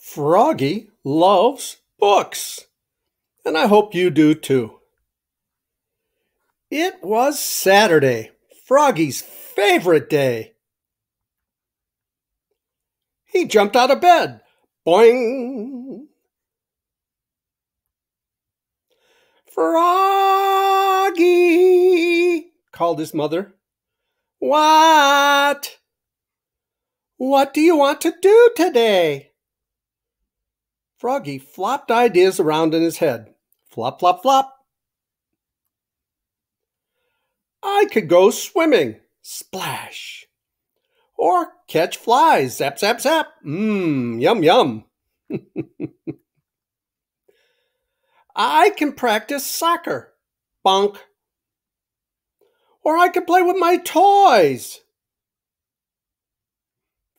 Froggy loves books, and I hope you do too. It was Saturday, Froggy's favorite day. He jumped out of bed. Boing! Froggy, called his mother. What? What do you want to do today? Froggy flopped ideas around in his head. Flop, flop, flop. I could go swimming. Splash. Or catch flies. Zap, zap, zap. Yum, yum. I can practice soccer. Bonk. Or I could play with my toys.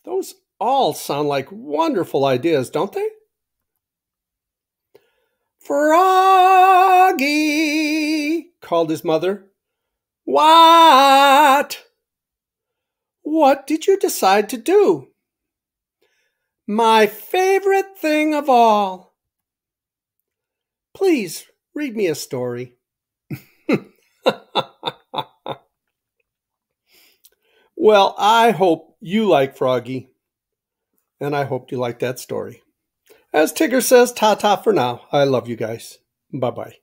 Those all sound like wonderful ideas, don't they? Froggy, called his mother. What? What did you decide to do? My favorite thing of all. Please read me a story. Well, I hope you like Froggy, and I hope you like that story. As Tigger says, ta-ta for now. I love you guys. Bye-bye.